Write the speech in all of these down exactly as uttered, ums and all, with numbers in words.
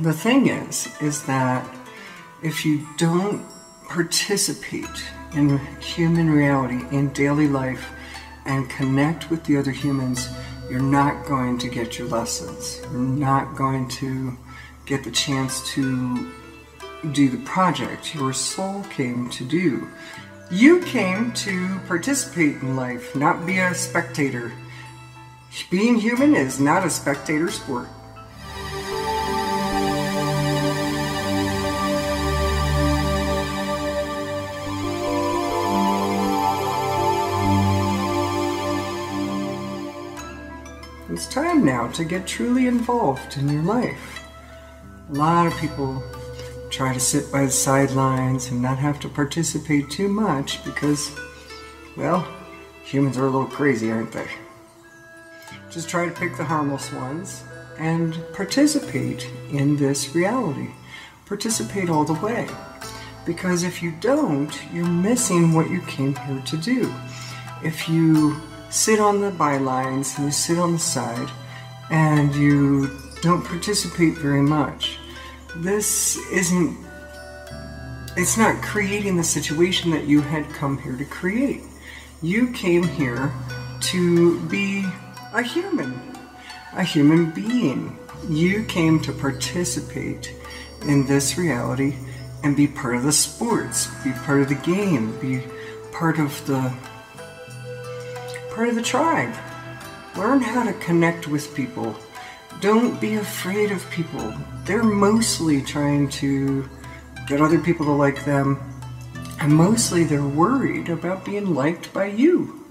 the thing is, is that if you don't participate in human reality, in daily life, and connect with the other humans, you're not going to get your lessons. You're not going to get the chance to do the project your soul came to do. You came to participate in life, not be a spectator. Being human is not a spectator sport. It's time now to get truly involved in your life. A lot of people try to sit by the sidelines and not have to participate too much because, well, humans are a little crazy, aren't they? Just try to pick the harmless ones and participate in this reality. Participate all the way. Because if you don't, you're missing what you came here to do. If you sit on the bylines and you sit on the side and you don't participate very much, this isn't, it's not creating the situation that you had come here to create. You came here to be a human, a human being. You came to participate in this reality and be part of the sports, be part of the game, be part of the part of the tribe. Learn how to connect with people. Don't be afraid of people. They're mostly trying to get other people to like them, and mostly they're worried about being liked by you.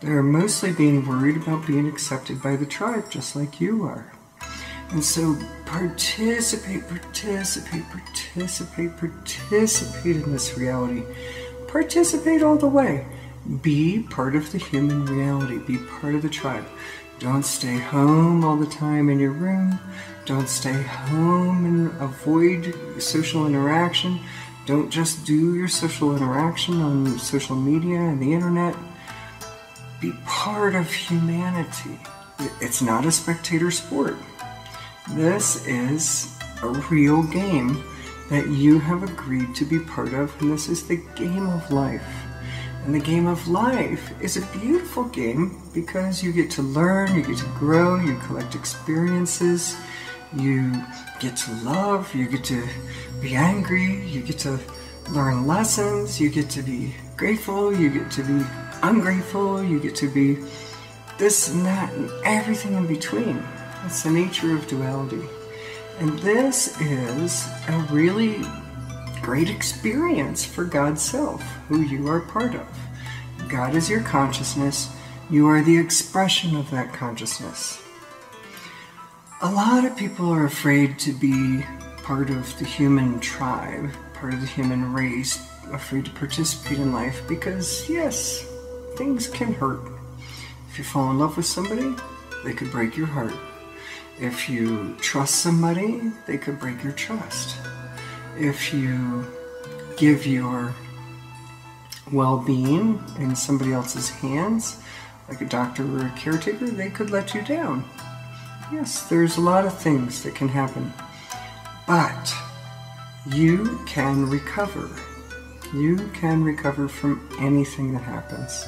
They're mostly being worried about being accepted by the tribe, just like you are. And so participate, participate, participate, participate in this reality. Participate all the way. Be part of the human reality. Be part of the tribe. Don't stay home all the time in your room. Don't stay home and avoid social interaction. Don't just do your social interaction on social media and the internet. Be part of humanity. It's not a spectator sport. This is a real game that you have agreed to be part of, and this is the game of life. And the game of life is a beautiful game because you get to learn, you get to grow, you collect experiences, you get to love, you get to be angry, you get to learn lessons, you get to be grateful, you get to be ungrateful, you get to be this and that and everything in between. It's the nature of duality. And this is a really great experience for God's self, who you are part of. God is your consciousness. You are the expression of that consciousness. A lot of people are afraid to be part of the human tribe, part of the human race, afraid to participate in life because, yes, things can hurt. If you fall in love with somebody, they could break your heart. If you trust somebody, they could break your trust. If you give your well-being in somebody else's hands, like a doctor or a caretaker, they could let you down. Yes, there's a lot of things that can happen, but you can recover. You can recover from anything that happens.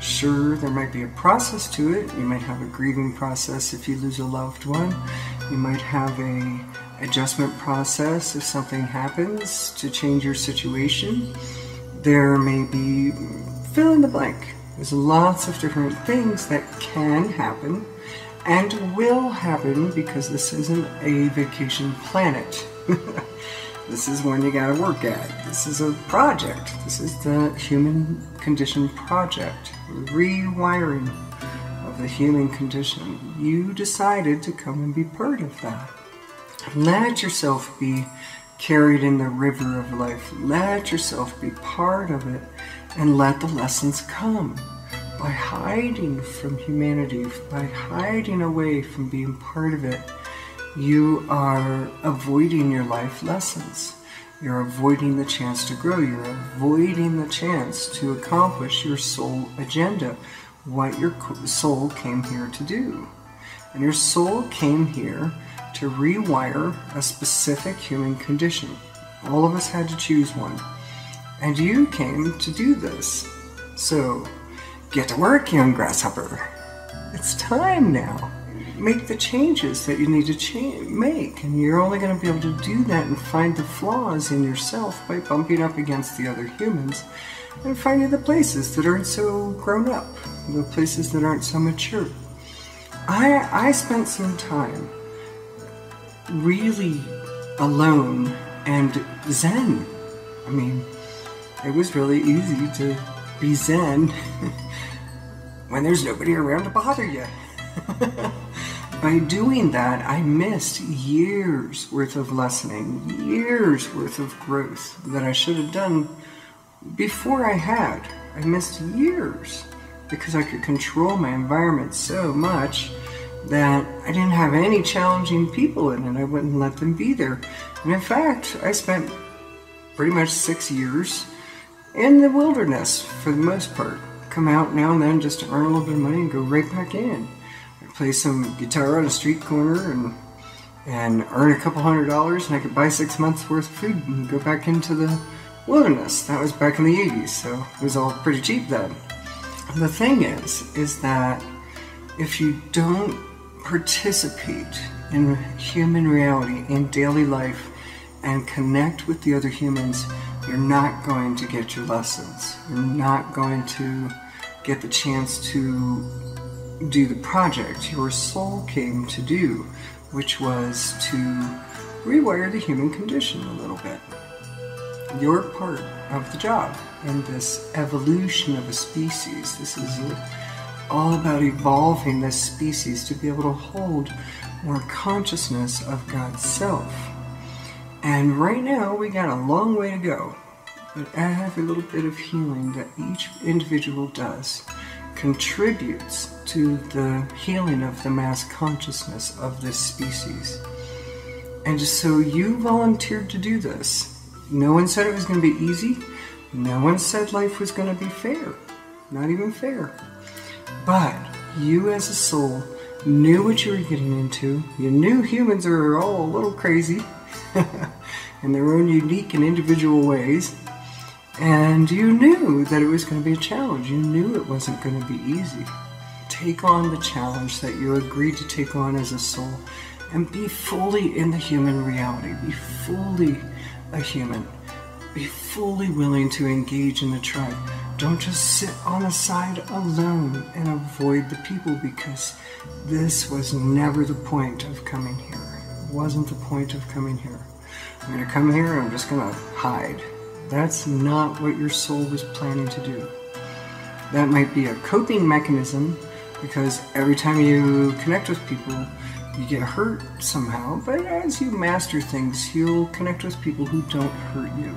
Sure, there might be a process to it. You might have a grieving process if you lose a loved one. You might have a adjustment process if something happens to change your situation. There may be fill in the blank. There's lots of different things that can happen and will happen because this isn't a vacation planet. This is one you gotta work at. This is a project. This is the human condition project. Rewiring of the human condition. You decided to come and be part of that. Let yourself be carried in the river of life. Let yourself be part of it, and let the lessons come. By hiding from humanity, by hiding away from being part of it, you are avoiding your life lessons. You're avoiding the chance to grow. You're avoiding the chance to accomplish your soul agenda, what your soul came here to do. And your soul came here to rewire a specific human condition. All of us had to choose one. And you came to do this. So, get to work, young grasshopper. It's time now. Make the changes that you need to cha- make. And you're only going to be able to do that and find the flaws in yourself by bumping up against the other humans and finding the places that aren't so grown up, the places that aren't so mature. I, I spent some time really alone and zen. I mean, it was really easy to be zen when there's nobody around to bother you. By doing that, I missed years worth of lessening, years worth of growth that I should have done before I had. I missed years because I could control my environment so much that I didn't have any challenging people in it. I wouldn't let them be there. And in fact, I spent pretty much six years in the wilderness for the most part. Come out now and then just to earn a little bit of money and go right back in. I'd play some guitar on a street corner and and earn a couple hundred dollars, and I could buy six months worth of food and go back into the wilderness. That was back in the eighties, so it was all pretty cheap then. The thing is, is that if you don't participate in human reality, in daily life, and connect with the other humans, you're not going to get your lessons. You're not going to get the chance to do the project your soul came to do, which was to rewire the human condition a little bit. You're part of the job in this evolution of a species. This is all about evolving this species to be able to hold more consciousness of God's self. And right now, we got a long way to go, but every little bit of healing that each individual does contributes to the healing of the mass consciousness of this species. And so you volunteered to do this. No one said it was going to be easy. No one said life was going to be fair. Not even fair. But you as a soul knew what you were getting into. You knew humans are all a little crazy. In their own unique and individual ways, and you knew that it was going to be a challenge. You knew it wasn't going to be easy. Take on the challenge that you agreed to take on as a soul, and be fully in the human reality. Be fully a human. Be fully willing to engage in the tribe. Don't just sit on the side alone and avoid the people, because this was never the point of coming here. Wasn't the point of coming here. I'm going to come here and I'm just going to hide. That's not what your soul was planning to do. That might be a coping mechanism, because every time you connect with people, you get hurt somehow, but as you master things, you'll connect with people who don't hurt you.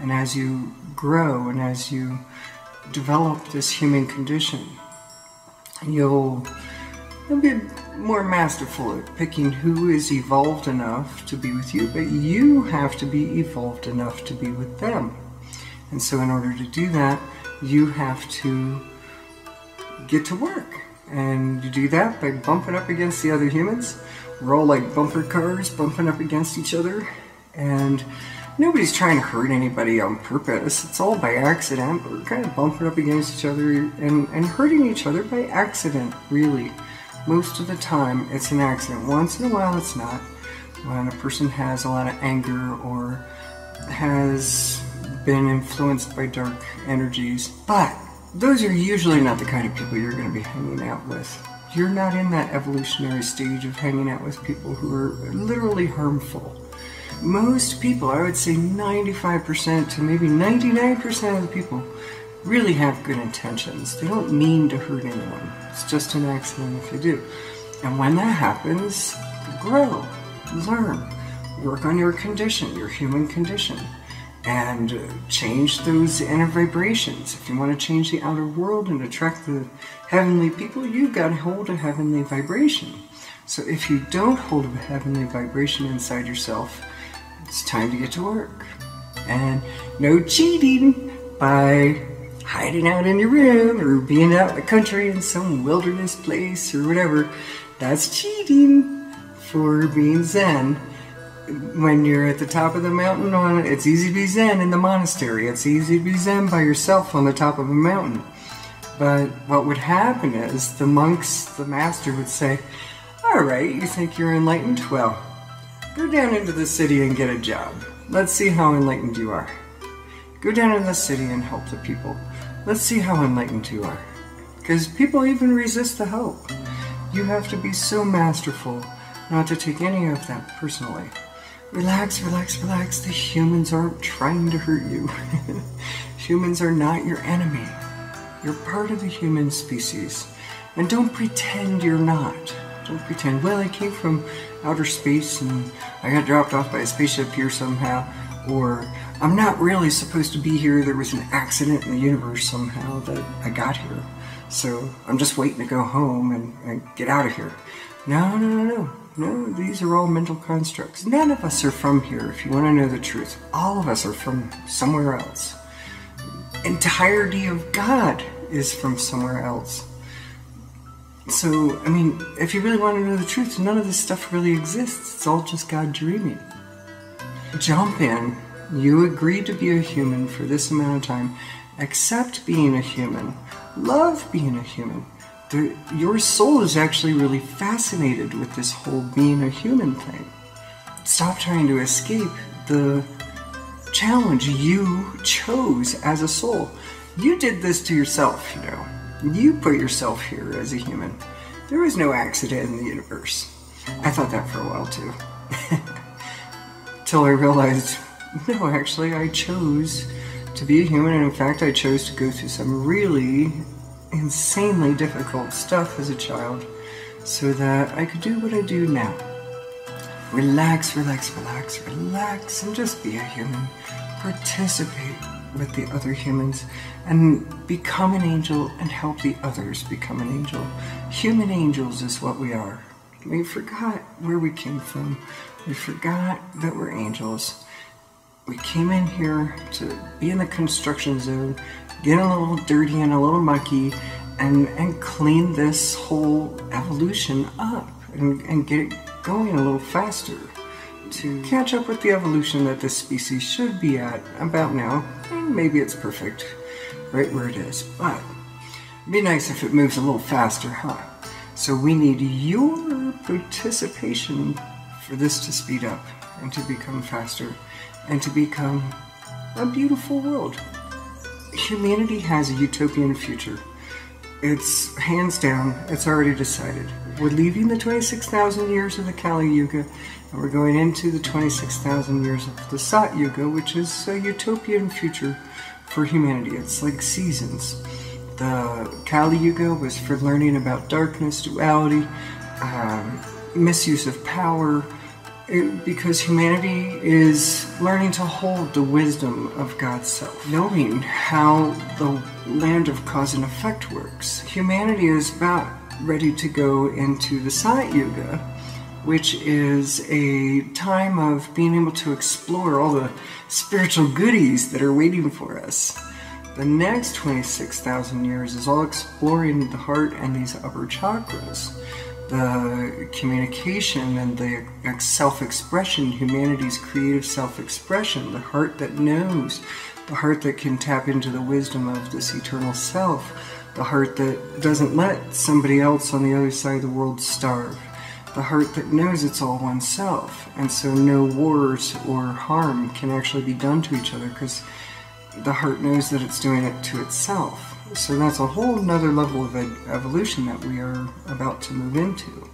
And as you grow and as you develop this human condition, you'll You'll be more masterful at picking who is evolved enough to be with you, but you have to be evolved enough to be with them. And so in order to do that, you have to get to work. And you do that by bumping up against the other humans. We're all like bumper cars bumping up against each other. And nobody's trying to hurt anybody on purpose. It's all by accident, but we're kind of bumping up against each other and, and hurting each other by accident, really. Most of the time, it's an accident. Once in a while, it's not. When a person has a lot of anger or has been influenced by dark energies. But those are usually not the kind of people you're going to be hanging out with. You're not in that evolutionary stage of hanging out with people who are literally harmful. Most people, I would say ninety-five percent to maybe ninety-nine percent of the people, really have good intentions. They don't mean to hurt anyone. It's just an accident if they do. And when that happens, grow, learn, work on your condition, your human condition, and change those inner vibrations. If you want to change the outer world and attract the heavenly people, you've got to hold a heavenly vibration. So if you don't hold a heavenly vibration inside yourself, it's time to get to work. And no cheating by hiding out in your room or being out in the country in some wilderness place or whatever. That's cheating. for being Zen. When you're at the top of the mountain, on it's easy to be Zen in the monastery. It's easy to be Zen by yourself on the top of a mountain. But what would happen is the monks, the master would say, all right, you think you're enlightened? Well, go down into the city and get a job. Let's see how enlightened you are. Go down into the city and help the people. Let's see how enlightened you are. Because people even resist the help. You have to be so masterful not to take any of that personally. Relax, relax, relax. The humans aren't trying to hurt you. Humans are not your enemy. You're part of the human species. And don't pretend you're not. Don't pretend, well, I came from outer space and I got dropped off by a spaceship here somehow. Or, I'm not really supposed to be here. There was an accident in the universe somehow that I got here. So, I'm just waiting to go home and, and get out of here. No, no, no, no. No, these are all mental constructs. None of us are from here, if you want to know the truth. All of us are from somewhere else. Entirety of God is from somewhere else. So, I mean, if you really want to know the truth, none of this stuff really exists. It's all just God dreaming. Jump in. You agree to be a human for this amount of time. Accept being a human. Love being a human. The, your soul is actually really fascinated with this whole being a human thing. Stop trying to escape the challenge you chose as a soul. You did this to yourself, you know. You put yourself here as a human. There was no accident in the universe. I thought that for a while too. Till I realized, no, actually I chose to be a human, and in fact I chose to go through some really insanely difficult stuff as a child so that I could do what I do now. Relax, relax, relax, relax, and just be a human. Participate with the other humans and become an angel and help the others become an angel. Human angels is what we are. We forgot where we came from. We forgot that we're angels. We came in here to be in the construction zone, get a little dirty and a little mucky, and, and clean this whole evolution up and, and get it going a little faster to catch up with the evolution that this species should be at about now. And maybe it's perfect right where it is, but it'd be nice if it moves a little faster, huh? So we need your participation for this to speed up and to become faster and to become a beautiful world. Humanity has a utopian future. It's hands down, it's already decided. We're leaving the twenty-six thousand years of the Kali Yuga, and we're going into the twenty-six thousand years of the Sat Yuga, which is a utopian future for humanity. It's like seasons. The Kali Yuga was for learning about darkness, duality, um, misuse of power, It, because humanity is learning to hold the wisdom of God's self, knowing how the land of cause and effect works. Humanity is about ready to go into the Sat Yuga, which is a time of being able to explore all the spiritual goodies that are waiting for us. The next twenty-six thousand years is all exploring the heart and these upper chakras. The communication and the self-expression, humanity's creative self-expression, the heart that knows, the heart that can tap into the wisdom of this eternal self, the heart that doesn't let somebody else on the other side of the world starve, the heart that knows it's all oneself, and so no wars or harm can actually be done to each other because the heart knows that it's doing it to itself. So that's a whole nother level of evolution that we are about to move into.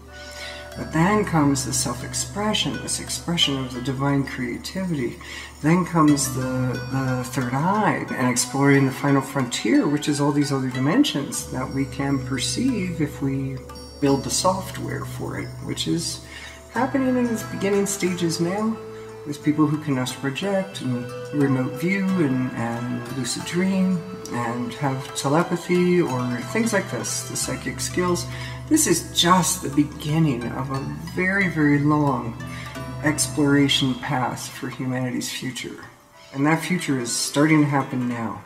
But then comes the self-expression, this expression of the divine creativity. Then comes the, the third eye and exploring the final frontier, which is all these other dimensions that we can perceive if we build the software for it, which is happening in its beginning stages now, with people who can astral project and remote view and, and lucid dream and have telepathy or things like this, the psychic skills. This is just the beginning of a very, very long exploration path for humanity's future. And that future is starting to happen now.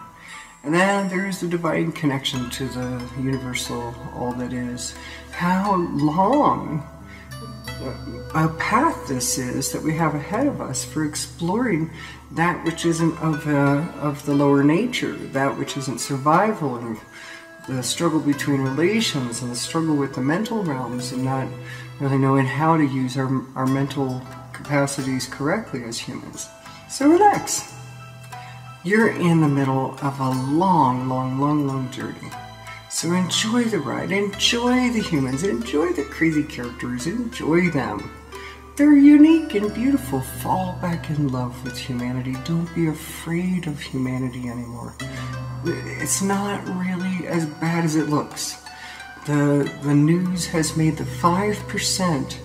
And then there is the divine connection to the universal, all that is. How long a path this is that we have ahead of us for exploring that which isn't of, uh, of the lower nature, that which isn't survival, and the struggle between relations, and the struggle with the mental realms, and not really knowing how to use our, our mental capacities correctly as humans. So relax. You're in the middle of a long, long, long, long journey. So enjoy the ride, enjoy the humans, enjoy the crazy characters, enjoy them. They're unique and beautiful. Fall back in love with humanity. Don't be afraid of humanity anymore. It's not really as bad as it looks. The, the news has made the five percent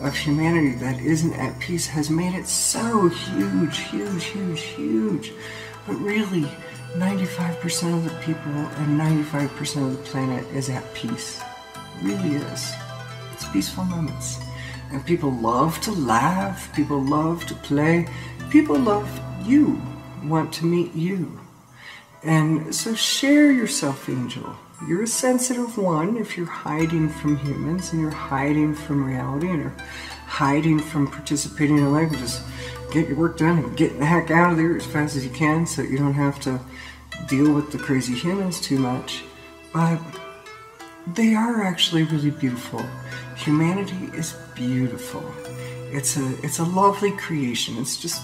of humanity that isn't at peace, has made it so huge, huge, huge, huge. But really, ninety-five percent of the people and ninety-five percent of the planet is at peace. It really is. It's peaceful moments. And people love to laugh, people love to play, people love you, want to meet you. And so share yourself, angel. You're a sensitive one if you're hiding from humans, and you're hiding from reality, and you're hiding from participating in life. Just get your work done and get the heck out of there as fast as you can so that you don't have to deal with the crazy humans too much. But they are actually really beautiful. Humanity is beautiful. It's a, it's a lovely creation. It's just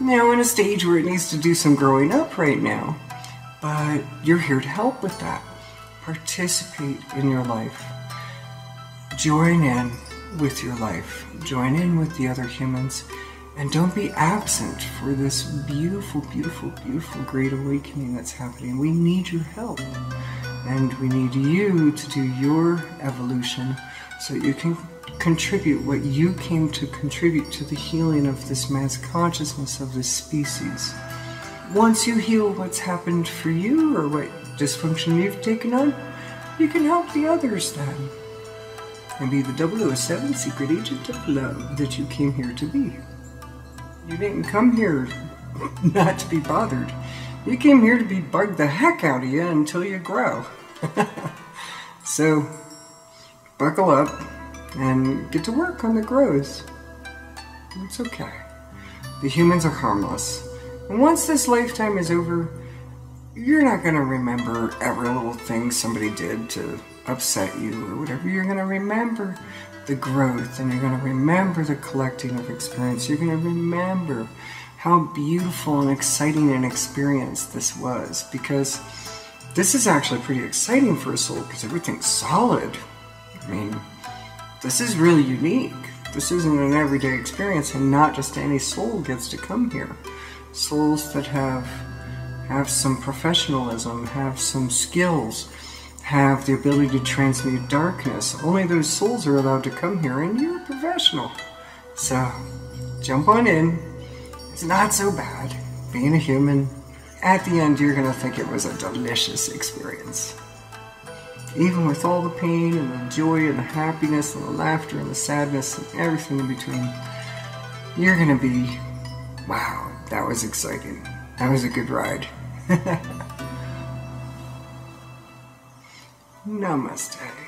now in a stage where it needs to do some growing up right now. But you're here to help with that. Participate in your life. Join in with your life. Join in with the other humans. And don't be absent for this beautiful, beautiful, beautiful great awakening that's happening. We need your help. And we need you to do your evolution so that you can contribute what you came to contribute to the healing of this mass consciousness of this species. Once you heal what's happened for you or what dysfunction you've taken on, you can help the others then. And be the double oh seven secret agent of love that you came here to be. You didn't come here not to be bothered. You came here to be bugged the heck out of you until you grow. So, buckle up and get to work on the growth. It's okay. The humans are harmless. And once this lifetime is over, you're not going to remember every little thing somebody did to upset you or whatever. You're going to remember the growth, and you're going to remember the collecting of experience. You're going to remember how beautiful and exciting an experience this was, because this is actually pretty exciting for a soul because everything's solid. I mean, this is really unique. This isn't an everyday experience, and not just any soul gets to come here. Souls that have have some professionalism, have some skills, have the ability to transmute darkness. Only those souls are allowed to come here, and you're a professional. So, jump on in. It's not so bad being a human. At the end, you're going to think it was a delicious experience. Even with all the pain and the joy and the happiness and the laughter and the sadness and everything in between, you're going to be, wow. That was exciting. That was a good ride. Namaste.